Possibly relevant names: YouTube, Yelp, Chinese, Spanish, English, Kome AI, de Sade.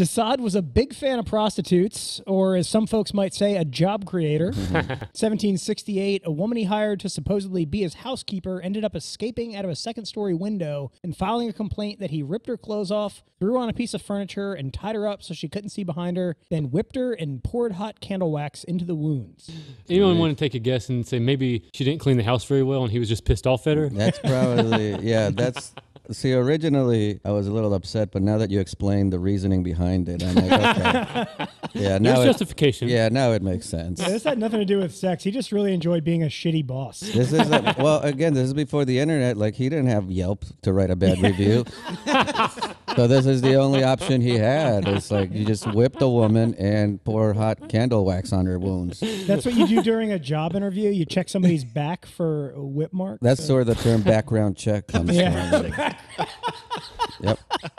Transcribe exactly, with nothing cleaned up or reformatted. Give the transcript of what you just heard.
de Sade was a big fan of prostitutes, or as some folks might say, a job creator. seventeen sixty-eight, a woman he hired to supposedly be his housekeeper ended up escaping out of a second-story window and filing a complaint that he ripped her clothes off, threw on a piece of furniture, and tied her up so she couldn't see behind her, then whipped her and poured hot candle wax into the wounds. Anyone right. want to take a guess and say maybe she didn't clean the house very well and he was just pissed off at her? That's probably, yeah, that's... See, originally, I was a little upset, but now that you explained the reasoning behind it, I'm like, okay. Yeah, now There's it, justification. Yeah, now it makes sense. Yeah, this had nothing to do with sex. He just really enjoyed being a shitty boss. This is a, well, again, this is before the internet. Like, he didn't have Yelp to write a bad review. So this is the only option he had. It's like you just whip the woman and pour hot candle wax on her wounds. That's what you do during a job interview. You check somebody's back for whip marks. That's or? Sort of the term background check comes yeah. from. Yep.